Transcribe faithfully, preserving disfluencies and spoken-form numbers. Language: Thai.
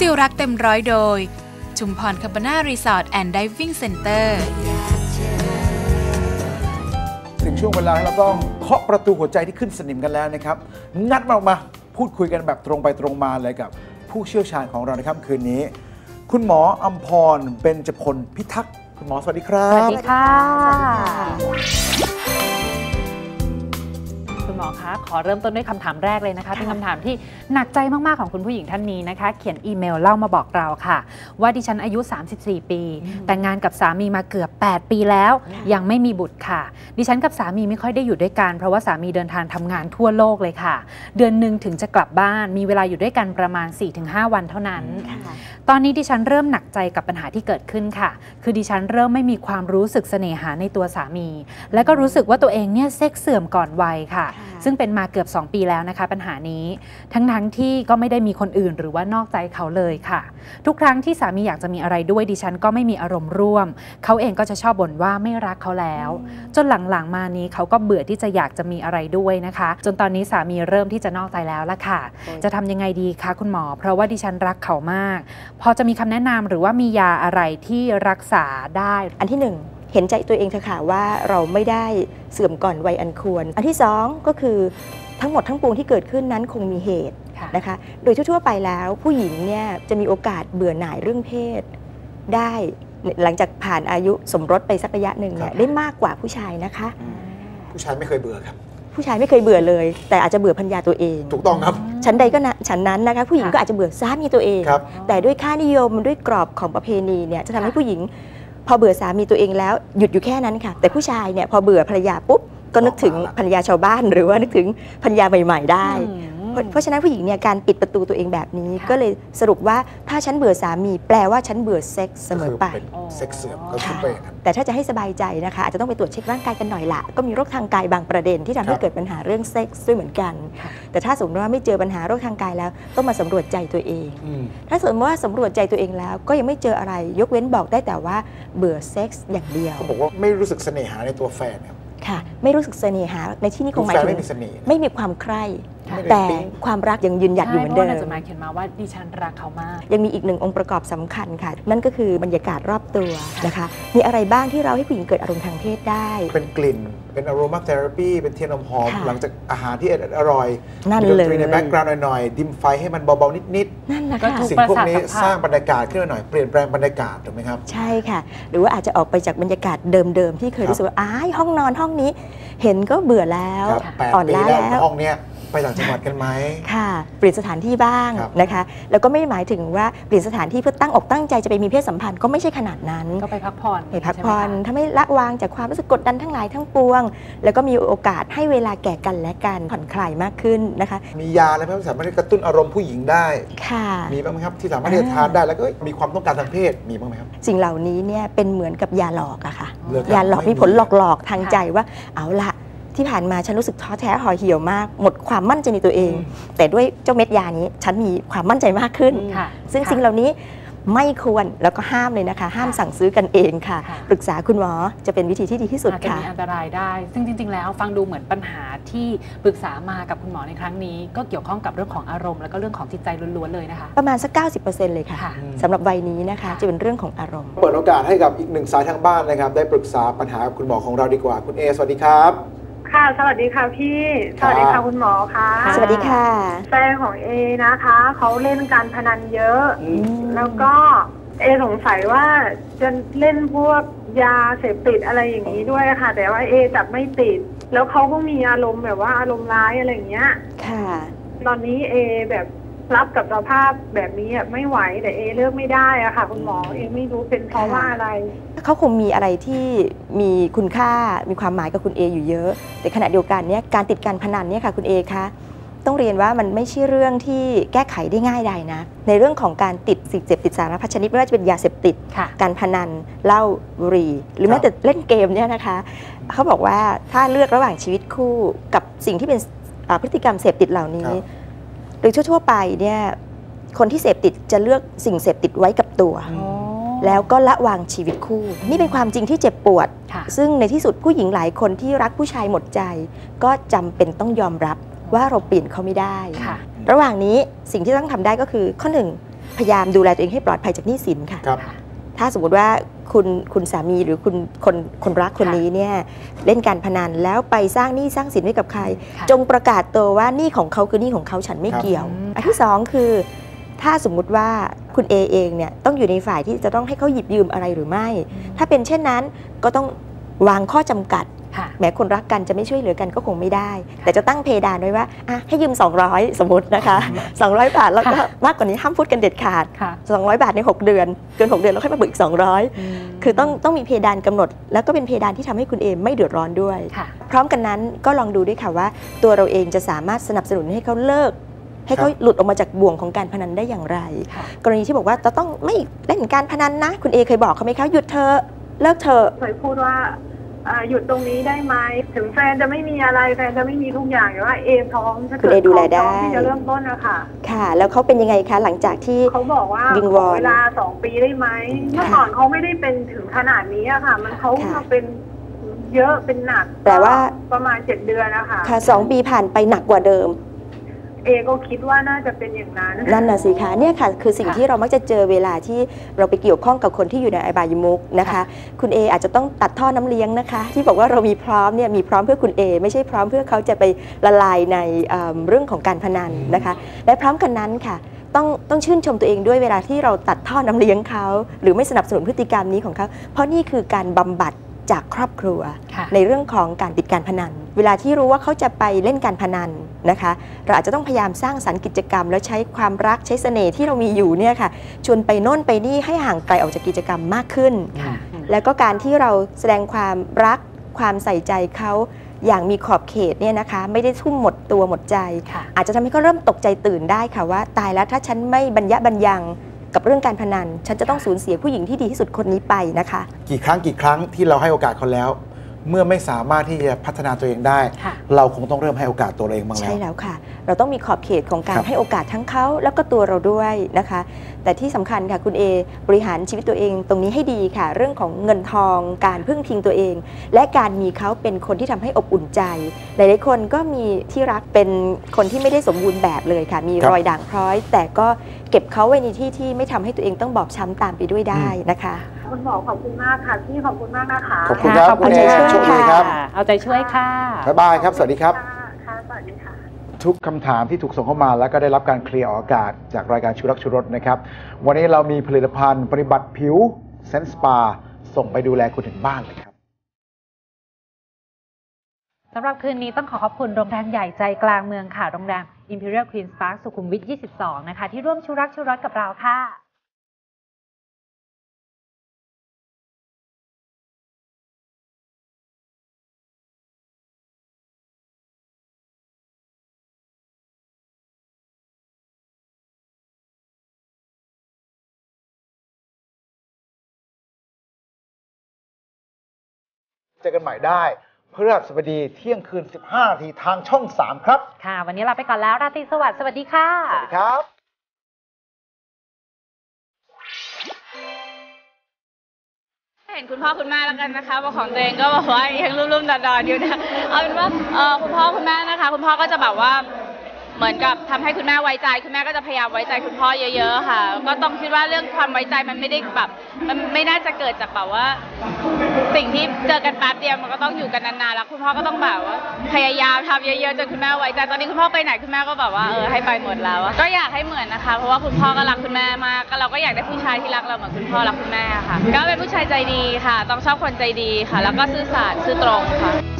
ติวรักเต็มร้อยโดยชุมพรคาบาน่ารีสอร์ทแอนด์ไดวิ่งเซ็นเตอร์ถึงช่วงเวลาที่เราต้องเคาะประตูหัวใจที่ขึ้นสนิมกันแล้วนะครับงัดมาออกมาพูดคุยกันแบบตรงไปตรงมาเลยกับผู้เชี่ยวชาญของเราในค่ำคืนนี้คุณหมออัมพรเบญจพลพิทักษ์คุณหมอสวัสดีครับสวัสดีค่ะคุณหมอคะขอเริ่มต้นด้วยคำถามแรกเลยนะคะเป็นคำถามที่หนักใจมากๆของคุณผู้หญิงท่านนี้นะคะเขียนอีเมลเล่ามาบอกเราค่ะว่าดิฉันอายุสามสิบสี่ปีแต่งงานกับสามีมาเกือบแปดปีแล้วยังไม่มีบุตรค่ะดิฉันกับสามีไม่ค่อยได้อยู่ด้วยกันเพราะว่าสามีเดินทางทำงานทั่วโลกเลยค่ะเดือนหนึ่งถึงจะกลับบ้านมีเวลาอยู่ด้วยกันประมาณ สี่ถึงห้า วันเท่านั้นตอนนี้ดิฉันเริ่มหนักใจกับปัญหาที่เกิดขึ้นค่ะคือดิฉันเริ่มไม่มีความรู้สึกเสน่หาในตัวสามีและก็รู้สึกว่าตัวเองเนี่ยเซ็กเสื่อมก่อนวัยค่ะซึ่งเป็นมาเกือบสองปีแล้วนะคะปัญหานี้ทั้งทั้งที่ก็ไม่ได้มีคนอื่นหรือว่านอกใจเขาเลยค่ะทุกครั้งที่สามีอยากจะมีอะไรด้วยดิฉันก็ไม่มีอารมณ์ร่วมเขาเองก็จะชอบบ่นว่าไม่รักเขาแล้วจนหลังๆมานี้เขาก็เบื่อที่จะอยากจะมีอะไรด้วยนะคะจนตอนนี้สามีเริ่มที่จะนอกใจแล้วละค่ะจะทำยังไงดีคะคุณหมอเพราะว่าดิฉันรักเขามากพอจะมีคำแนะนำหรือว่ามียาอะไรที่รักษาได้อันที่หนึ่งเห็นใจตัวเองเถอะค่ะว่าเราไม่ได้เสื่อมก่อนวัยอันควรอันที่สองก็คือทั้งหมดทั้งปวงที่เกิดขึ้นนั้นคงมีเหตุนะคะโดยทั่วๆไปแล้วผู้หญิงเนี่ยจะมีโอกาสเบื่อหน่ายเรื่องเพศได้หลังจากผ่านอายุสมรสไปสักระยะหนึ่งเนี่ยได้มากกว่าผู้ชายนะคะผู้ชายไม่เคยเบื่อครับผู้ชายไม่เคยเบื่อเลยแต่อาจจะเบื่อภรรยาตัวเองถูกต้องครับชั้นใดก็ชั้นนั้นนะคะผู้หญิงก็อาจจะเบื่อสามีตัวเองแต่ด้วยค่านิยมด้วยกรอบของประเพณีเนี่ยจะทำให้ผู้หญิงพอเบื่อสามีตัวเองแล้วหยุดอยู่แค่นั้นค่ะแต่ผู้ชายเนี่ยพอเบื่อภรรยาปุ๊บก็นึกถึงภรรยาชาวบ้านหรือว่านึกถึงภรรยาใหม่ๆได้เพราะฉะนั้นผู้หญิงเนี่ยการปิดประตูตัวเองแบบนี้ก็เลยสรุปว่าถ้าฉันเบื่อสามีแปลว่าฉันเบื่อเซ็กซ์เสมอไปเซ็กซ์เสื่อมก็คือเป็นแต่ถ้าจะให้สบายใจนะคะอาจจะต้องไปตรวจเช็คร่างกายกันหน่อยละก็มีโรคทางกายบางประเด็นที่ทำให้เกิดปัญหาเรื่องเซ็กซ์ด้วยเหมือนกันแต่ถ้าสมมติว่าไม่เจอปัญหาโรคทางกายแล้วต้องมาสำรวจใจตัวเองถ้าสมมติว่าสำรวจใจตัวเองแล้วก็ยังไม่เจออะไรยกเว้นบอกได้แต่ว่าเบื่อเซ็กซ์อย่างเดียวเขาบอกว่าไม่รู้สึกเสน่หาในตัวแฟนค่ะไม่รู้สึกเสน่หาในที่นี้คงหมายถึงไม่มีความใคร่แต่ความรักยังยืนหยัดอยู่เหมือนเดิมจดหมายเขียนมาว่าดิฉันรักเขามากยังมีอีกหนึ่งองค์ประกอบสำคัญค่ะนั่นก็คือบรรยากาศรอบตัวนะคะมีอะไรบ้างที่เราให้ผู้หญิงเกิดอารมณ์ทางเพศได้เป็นกลิ่นเป็นอารมาเทอราปีเป็นเทียนหอมหลังจากอาหารที่อร่อยนั่นเลยในแบ็กกราวน์หน่อยดิมไฟให้มันเบาๆนิดๆนั่นแหละค่ะสิ่งพวกนี้สร้างบรรยากาศขึ้นหน่อยเปลี่ยนแปลงบรรยากาศถูกไหมครับใช่ค่ะหรือว่าอาจจะออกไปจากบรรยากาศเดิมๆที่เคยรู้สึกว่าอ้ายห้องนอนห้องนี้เห็นก็เบื่อแล้วอ่อนล้าแล้วห้องเนี้ยไปต่างจังหวัดกันไหมค่ะเปลี่ยนสถานที่บ้างนะคะแล้วก็ไม่หมายถึงว่าเปลี่ยนสถานที่เพื่อตั้งอกตั้งใจจะไปมีเพศสัมพันธ์ก็ไม่ใช่ขนาดนั้นก็ไปพักผ่อนไปพักผ่อนถ้าไม่ละวางจากความรู้สึกกดดันทั้งหลายทั้งปวงแล้วก็มีโอกาสให้เวลาแก่กันและกันผ่อนคลายมากขึ้นนะคะมียาอะไรที่สามารถกระตุ้นอารมณ์ผู้หญิงได้ค่ะมีบ้างไหมครับที่สามารถทานได้แล้วก็มีความต้องการทางเพศมีบ้างไหมครับสิ่งเหล่านี้เนี่ยเป็นเหมือนกับยาหลอกอะค่ะยาหลอกมีผลหลอกๆทางใจว่าเอาละที่ผ่านมาฉันรู้สึกท้อแท้ห่อเหี่ยวมากหมดความมั่นใจในตัวเองแต่ด้วยเจ้าเม็ดยานี้ฉันมีความมั่นใจมากขึ้นซึ่งสิ่งเหล่านี้ไม่ควรแล้วก็ห้ามเลยนะคะห้ามสั่งซื้อกันเองค่ะปรึกษาคุณหมอจะเป็นวิธีที่ดีที่สุดค่ะอาจจะมีอันตรายได้ซึ่งจริงๆแล้วฟังดูเหมือนปัญหาที่ปรึกษามากับคุณหมอในครั้งนี้ก็เกี่ยวข้องกับเรื่องของอารมณ์แล้วก็เรื่องของจิตใจล้วนๆเลยนะคะประมาณสัก เก้าสิบเปอร์เซ็นต์ เลยค่ะสำหรับวัยนี้นะคะจะเป็นเรื่องของอารมณ์เปิดโอกาสให้กับอีกหนึ่งสายทางบ้านนะครับได้ปรึกษาปัญหากับคุณหมอของเราดีกว่าคุณเอสวัสดีครับค่ะสวัสดีค่ะพี่สวัสดีค่ะคุณหมอค่ะสวัสดีค่ะแฟนของเอนะคะเขาเล่นการพนันเยอะแล้วก็เอสงสัยว่าจะเล่นพวกยาเสพติดอะไรอย่างนี้ด้วยค่ะแต่ว่าเอจับไม่ติดแล้วเขาก็มีอารมณ์แบบว่าอารมณ์ร้ายอะไรอย่างเงี้ยค่ะตอนนี้เอแบบรับกับสภาพแบบนี้ไม่ไหวแต่เอเลือกไม่ได้อะค่ะคุณหมอเอไม่รู้เป็นเพราะว่าอะไรเขาคงมีอะไรที่มีคุณค่ามีความหมายกับคุณเออยู่เยอะแต่ขณะเดียวกันเนี่ยการติดการพนันเนี่ยค่ะคุณเอคะต้องเรียนว่ามันไม่ใช่เรื่องที่แก้ไขได้ง่ายใดนะในเรื่องของการติดสิ่งเสพติดสารพัดชนิดไม่ว่าจะเป็นยาเสพติดการพนันเหล้าบุหรี่หรือแม้แต่เล่นเกมเนี่ยนะคะเขาบอกว่าถ้าเลือกระหว่างชีวิตคู่กับสิ่งที่เป็นพฤติกรรมเสพติดเหล่านี้โดยทั่วๆไปเนี่ยคนที่เสพติดจะเลือกสิ่งเสพติดไว้กับตัวแล้วก็ละวางชีวิตคู่นี่เป็นความจริงที่เจ็บปวดซึ่งในที่สุดผู้หญิงหลายคนที่รักผู้ชายหมดใจก็จำเป็นต้องยอมรับว่าเราเปลี่ยนเขาไม่ได้ระหว่างนี้สิ่งที่ต้องทำได้ก็คือข้อหนึ่งพ พยายามดูแลตัวเองให้ปลอดภัยจากหนี้สินค่ะถ้าสมมติว่าคุณคุณสามีหรือคุณคนคนรักคนนี้เนี่ยเล่นการพนันแล้วไปสร้างหนี้สร้างสินให้กับใครจงประกาศตัวว่าหนี้ของเขาคือหนี้ของเขาฉันไม่เกี่ยวอันที่สองคือถ้าสมมุติว่าคุณเอเองเนี่ยต้องอยู่ในฝ่ายที่จะต้องให้เขาหยิบยืมอะไรหรือไม่ถ้าเป็นเช่นนั้นก็ต้องวางข้อจำกัดแม้คนรักกันจะไม่ช่วยเหลือกันก็คงไม่ได้แต่จะตั้งเพดานไว้ว่าให้ยืมสองร้อยสมมตินะคะสองร้อยบาทแล้วก็มากกว่านี้ห้ามพูดกันเด็ดขาดสองร้อยบาทในหกเดือนเกินหกเดือนแล้วค่อยมาบึกสองร้อยคือต้องต้องมีเพดานกำหนดแล้วก็เป็นเพดานที่ทำให้คุณเอไม่เดือดร้อนด้วยพร้อมกันนั้นก็ลองดูด้วยค่ะว่าตัวเราเองจะสามารถสนับสนุนให้เขาเลิกให้เขาหลุดออกมาจากบ่วงของการพนันได้อย่างไรกรณีที่บอกว่าจะต้องไม่เล่นการพนันนะคุณเอเคยบอกเขาไหมคะหยุดเธอเลิกเธอเคยพูดว่าหยุดตรงนี้ได้ไหมถึงแฟนจะไม่มีอะไรแฟนจะไม่มีทุกอย่างแต่ว่าเอท้องถ้าเกิดดูแลได้ที่จะเริ่มต้นนะคะค่ะแล้วเขาเป็นยังไงคะหลังจากที่เขาบอกว่าเวลาสองปีได้ไหมเมื่อก่อนเขาไม่ได้เป็นถึงขนาดนี้อะค่ะมันเขาเป็นเยอะเป็นหนักแต่ว่าประมาณเจ็ดเดือนนะคะค่ะสองปีผ่านไปหนักกว่าเดิมเอก็คิดว่าน่าจะเป็นอย่างนั้นนั่นน่ะสิคะเนี่ยค่ะคือสิ่งที่เรามักจะเจอเวลาที่เราไปเกี่ยวข้องกับคนที่อยู่ในอบายมุขนะคะคุณเออาจจะต้องตัดท่อน้ำเลี้ยงนะคะที่บอกว่าเรามีพร้อมเนี่ยมีพร้อมเพื่อคุณเอไม่ใช่พร้อมเพื่อเขาจะไปละลายในเรื่องของการพนันนะคะและพร้อมกันนั้นค่ะต้องต้องชื่นชมตัวเองด้วยเวลาที่เราตัดท่อน้ำเลี้ยงเขาหรือไม่สนับสนุนพฤติกรรมนี้ของเขาเพราะนี่คือการบำบัดจากครอบครัวในเรื่องของการติดการพนันเวลาที่รู้ว่าเขาจะไปเล่นการพนันนะคะเราอาจจะต้องพยายามสร้างสรรค์กิจกรรมแล้วใช้ความรักใช้เสน่ห์ที่เรามีอยู่เนี่ยค่ะชวนไปโน่นไปนี่ให้ห่างไกลออกจากกิจกรรมมากขึ้นแล้วก็การที่เราแสดงความรักความใส่ใจเขาอย่างมีขอบเขตเนี่ยนะคะไม่ได้ทุ่มหมดตัวหมดใจอาจจะทำให้เขาเริ่มตกใจตื่นได้ค่ะว่าตายแล้วถ้าฉันไม่บัญญัติบัญญังกับเรื่องการพนันฉันจะต้องสูญเสียผู้หญิงที่ดีที่สุดคนนี้ไปนะคะกี่ครั้งกี่ครั้งที่เราให้โอกาสเขาแล้วเมื่อไม่สามารถที่จะพัฒนาตัวเองได้เราคงต้องเริ่มให้โอกาสตัวเองบ้างแล้วใช่แล้วค่ะเราต้องมีขอบเขตของการให้โอกาสทั้งเขาแล้วก็ตัวเราด้วยนะคะแต่ที่สำคัญค่ะคุณเอบริหารชีวิตตัวเองตรงนี้ให้ดีค่ะเรื่องของเงินทองการพึ่งพิงตัวเองและการมีเขาเป็นคนที่ทำให้อบอุ่นใจหลายๆคนก็มีที่รักเป็นคนที่ไม่ได้สมบูรณ์แบบเลยค่ะมีรอยด่างพร้อยแต่ก็เก็บเขาไว้ในที่ที่ไม่ทำให้ตัวเองต้องบอบช้ำตามไปด้วยได้นะคะคุณหมอขอบคุณมากค่ะพี่ขอบคุณมากนะคะขอบคุณครับขอบคุณช่วยครับเอาใจช่วยค่ะบ๊ายบายครับสวัสดีครับค่ะสวัสดีค่ะทุกคำถามที่ถูกส่งเข้ามาแล้วก็ได้รับการเคลียร์ออกอากาศจากรายการชูรักชูรสนะครับวันนี้เรามีผลิตภัณฑ์ปฏิบัติผิวเซนส์สปาส่งไปดูแลคุณถึงบ้านเลยครับสำหรับคืนนี้ต้องขอขอบคุณโรงแรมใหญ่ใจกลางเมืองค่ะโรงแรม Imperial Queen's Park สุขุมวิทยี่สิบสองนะคะที่ร่วมชูรักชูรสกับเราค่ะเจอกันใหม่ได้พฤหัสบดีเที่ยงคืนสิบห้านาทีทางช่องสามครับค่ะวันนี้ลาไปก่อนแล้วราตรีสวัสดิ์สวัสดีค่ะสวัสดีครับเห็นคุณพ่อคุณแม่แล้วกันนะคะว่าของตัวเองก็บอกว่ายังรุ่มๆดอนๆอยู่นะเอาเป็นว่าคุณพ่อคุณแม่นะคะคุณพ่อก็จะแบบว่าเหมือนกับทำให้คุณแม่ไว้ใจคุณแม่ก็จะพยายามไว้ใจคุณพ่อเยอะๆค่ะก็ต้องคิดว่าเรื่องความไว้ใจมันไม่ได้แบบมันไม่น่าจะเกิดจากแบบว่าสิ่งที่เจอกันแป๊บเดียวมันก็ต้องอยู่กันนานๆแล้วคุณพ่อก็ต้องแบบว่าพยายามทำเยอะๆจนคุณแม่ไว้ใจตอนนี้คุณพ่อไปไหนคุณแม่ก็แบบว่าเออให้ไปหมดแล้วก็อยากให้เหมือนนะคะเพราะว่าคุณพ่อก็รักคุณแม่มากเราก็อยากได้ผู้ชายที่รักเราเหมือนคุณพ่อรักคุณแม่ค่ะก็เป็นผู้ชายใจดีค่ะต้องชอบคนใจดีค่ะแล้วก็ซื่อสัตย์ซื่อตรงค่ะ